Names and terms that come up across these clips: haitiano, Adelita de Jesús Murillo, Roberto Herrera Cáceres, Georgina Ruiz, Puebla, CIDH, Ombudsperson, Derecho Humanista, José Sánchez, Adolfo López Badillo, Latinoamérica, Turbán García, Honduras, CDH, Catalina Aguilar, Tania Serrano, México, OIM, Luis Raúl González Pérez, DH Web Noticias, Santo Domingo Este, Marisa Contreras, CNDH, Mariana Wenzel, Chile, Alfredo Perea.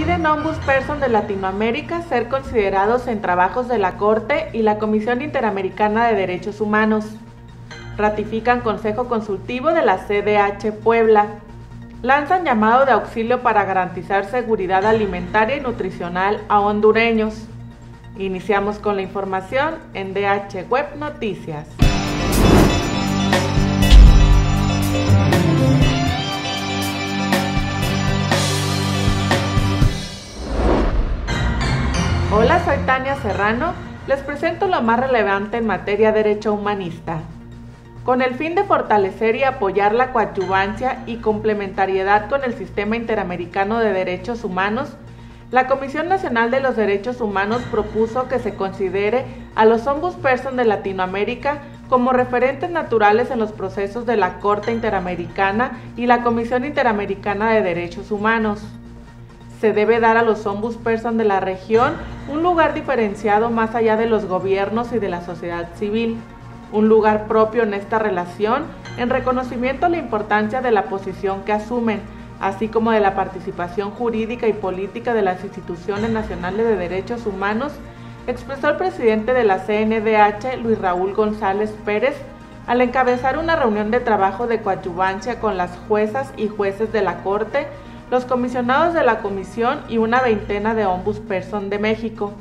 Piden Ombudsperson de Latinoamérica ser considerados en trabajos de la Corte y la Comisión Interamericana de Derechos Humanos. Ratifican Consejo Consultivo de la CDH Puebla. Lanzan llamado de auxilio para garantizar seguridad alimentaria y nutricional a hondureños. Iniciamos con la información en DH Web Noticias. Hola, soy Tania Serrano, les presento lo más relevante en materia de derecho humanista. Con el fin de fortalecer y apoyar la coadyuvancia y complementariedad con el Sistema Interamericano de Derechos Humanos, la Comisión Nacional de los Derechos Humanos propuso que se considere a los Ombudsperson de Latinoamérica como referentes naturales en los procesos de la Corte Interamericana y la Comisión Interamericana de Derechos Humanos. Se debe dar a los Ombudsperson de la región un lugar diferenciado más allá de los gobiernos y de la sociedad civil, un lugar propio en esta relación en reconocimiento a la importancia de la posición que asumen, así como de la participación jurídica y política de las instituciones nacionales de derechos humanos, expresó el presidente de la CNDH, Luis Raúl González Pérez, al encabezar una reunión de trabajo de coadyuvancia con las juezas y jueces de la Corte, los comisionados de la Comisión y una veintena de Ombudsperson de México.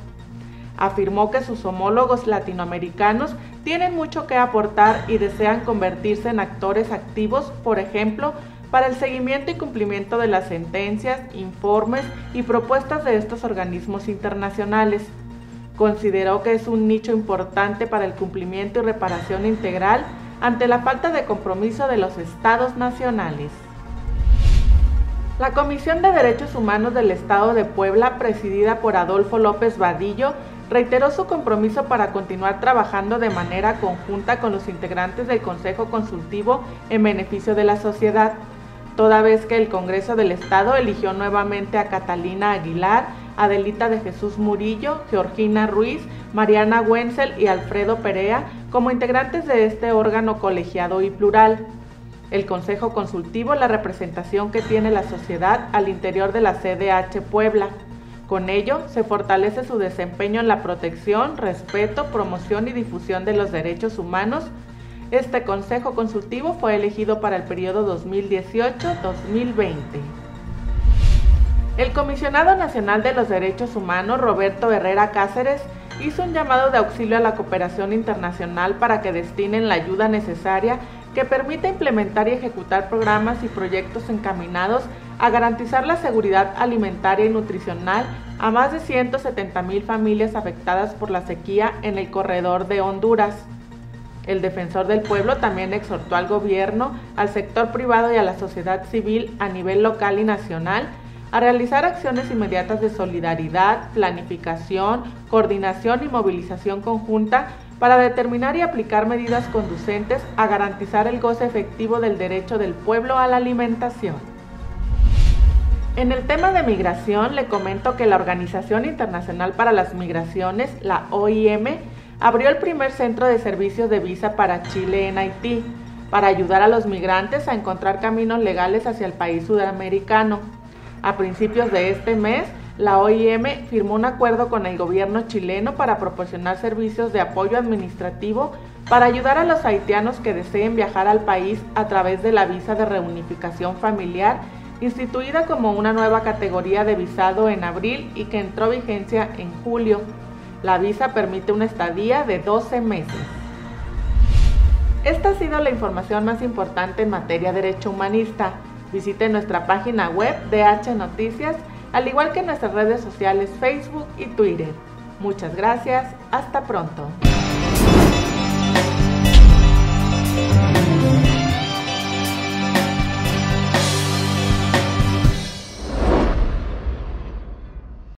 Afirmó que sus homólogos latinoamericanos tienen mucho que aportar y desean convertirse en actores activos, por ejemplo, para el seguimiento y cumplimiento de las sentencias, informes y propuestas de estos organismos internacionales. Consideró que es un nicho importante para el cumplimiento y reparación integral ante la falta de compromiso de los estados nacionales. La Comisión de Derechos Humanos del Estado de Puebla, presidida por Adolfo López Badillo, reiteró su compromiso para continuar trabajando de manera conjunta con los integrantes del Consejo Consultivo en beneficio de la sociedad, toda vez que el Congreso del Estado eligió nuevamente a Catalina Aguilar, Adelita de Jesús Murillo, Georgina Ruiz, Mariana Wenzel y Alfredo Perea como integrantes de este órgano colegiado y plural. El Consejo Consultivo es la representación que tiene la sociedad al interior de la CDH Puebla. Con ello, se fortalece su desempeño en la protección, respeto, promoción y difusión de los derechos humanos. Este Consejo Consultivo fue elegido para el periodo 2018-2020. El Comisionado Nacional de los Derechos Humanos, Roberto Herrera Cáceres, hizo un llamado de auxilio a la cooperación internacional para que destinen la ayuda necesaria que permita implementar y ejecutar programas y proyectos encaminados a garantizar la seguridad alimentaria y nutricional a más de 170,000 familias afectadas por la sequía en el corredor de Honduras. El defensor del pueblo también exhortó al gobierno, al sector privado y a la sociedad civil a nivel local y nacional a realizar acciones inmediatas de solidaridad, planificación, coordinación y movilización conjunta para determinar y aplicar medidas conducentes a garantizar el goce efectivo del derecho del pueblo a la alimentación. En el tema de migración, le comento que la Organización Internacional para las Migraciones, la OIM, abrió el primer centro de servicios de visa para Chile en Haití, para ayudar a los migrantes a encontrar caminos legales hacia el país sudamericano. A principios de este mes, la OIM firmó un acuerdo con el gobierno chileno para proporcionar servicios de apoyo administrativo para ayudar a los haitianos que deseen viajar al país a través de la visa de reunificación familiar, instituida como una nueva categoría de visado en abril y que entró en vigencia en julio. La visa permite una estadía de 12 meses. Esta ha sido la información más importante en materia de derecho humanista. Visite nuestra página web DH Noticias, al igual que en nuestras redes sociales Facebook y Twitter. Muchas gracias, hasta pronto.